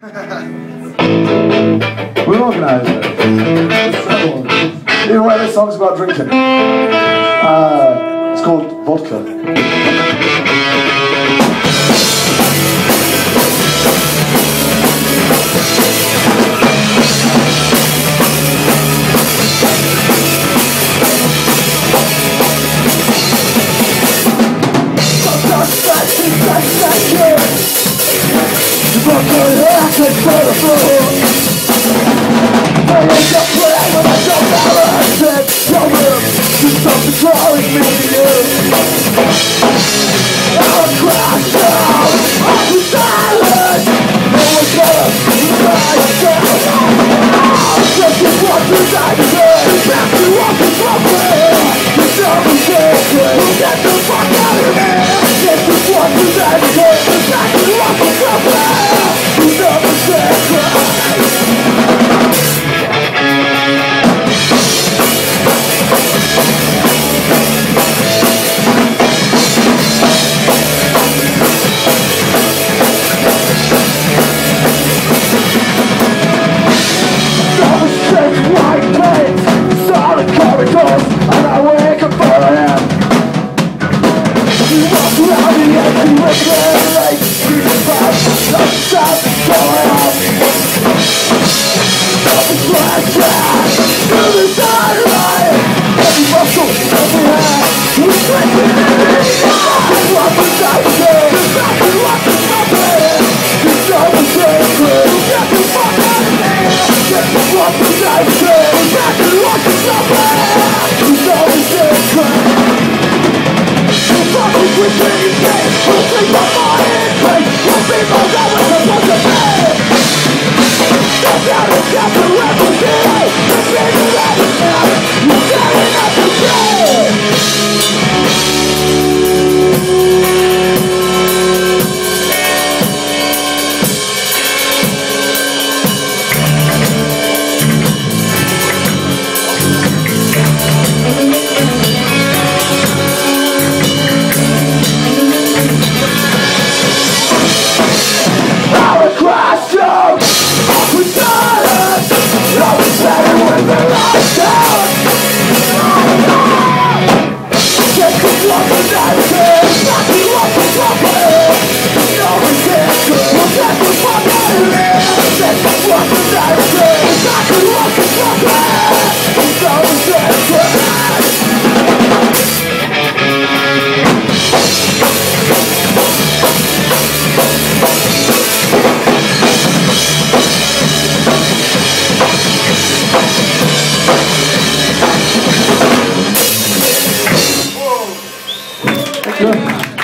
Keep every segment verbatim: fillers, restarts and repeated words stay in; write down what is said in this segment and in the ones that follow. We're organised. Even where this song's about drinking. Uh, it's called Vodka.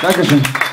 Dankeschön.